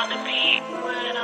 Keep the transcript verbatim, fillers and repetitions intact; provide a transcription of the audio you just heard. out to be what